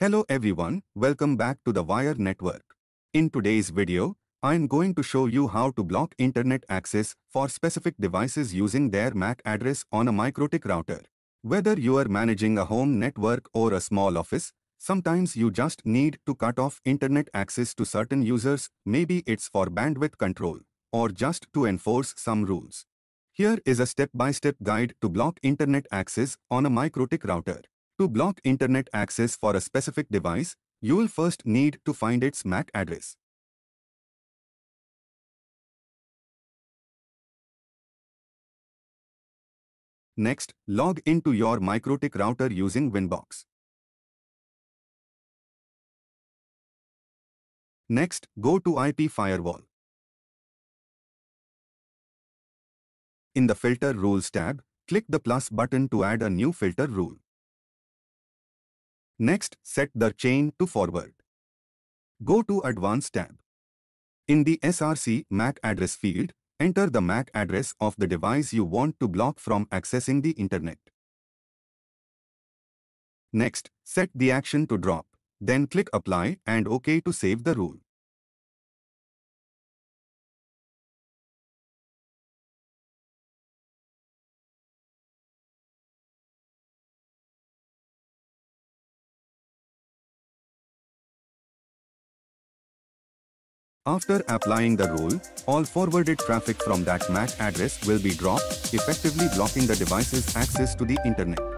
Hello everyone, welcome back to the Wire Network. In today's video, I am going to show you how to block internet access for specific devices using their MAC address on a MikroTik router. Whether you are managing a home network or a small office, sometimes you just need to cut off internet access to certain users, maybe it's for bandwidth control, or just to enforce some rules. Here is a step-by-step guide to block internet access on a MikroTik router. To block internet access for a specific device, you'll first need to find its MAC address. Next, log into your MikroTik router using Winbox. Next, go to IP Firewall. In the Filter Rules tab, click the plus button to add a new filter rule. Next, set the chain to forward. Go to Advanced tab. In the SRC MAC address field, enter the MAC address of the device you want to block from accessing the internet. Next, set the action to drop. Then click Apply and OK to save the rule. After applying the rule, all forwarded traffic from that MAC address will be dropped, effectively blocking the device's access to the internet.